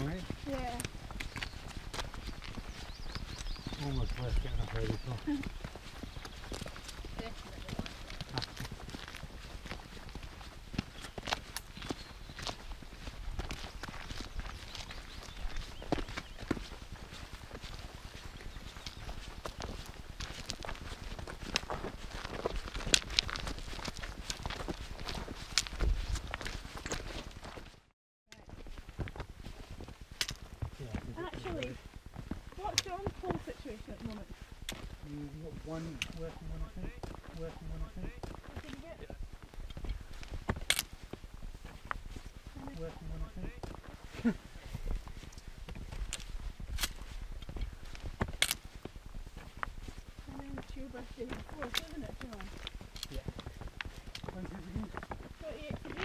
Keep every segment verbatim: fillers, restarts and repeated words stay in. right? Yeah. Almost worth getting up here before. Actually, what's John's pole situation at the moment? You got one working one, I think. Working one, I think. What did you get? Yeah. Working one, I think. And then it's your birthday before, isn't it, John? Yeah. When's it again? twenty-eighth again?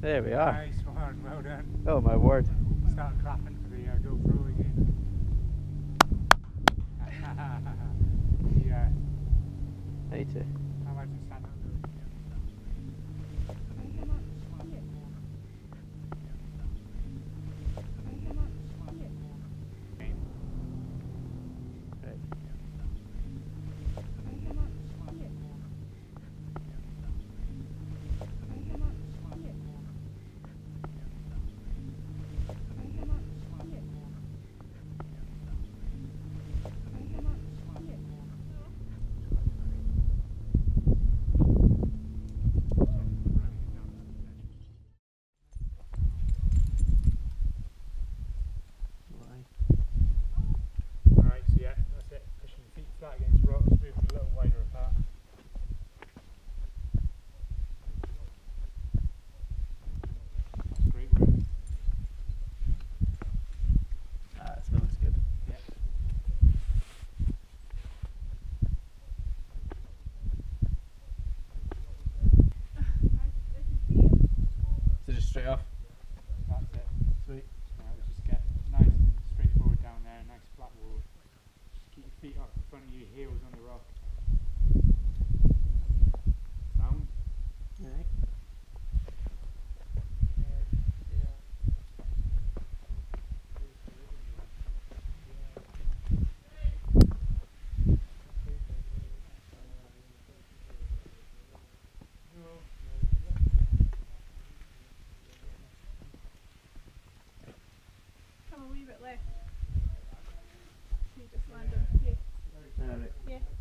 There we are. Nice one, well done. Oh my word. Start clapping for the uh, GoPro again. Yeah. Later. How about the sand straight off. That's it. Sweet. Alright, let's just get nice and straightforward down there, nice flat wall. Just keep your feet up in front of you, heels on the rock. Sound? Alright. A wee bit left. You just land on, yeah. Alright. Yeah.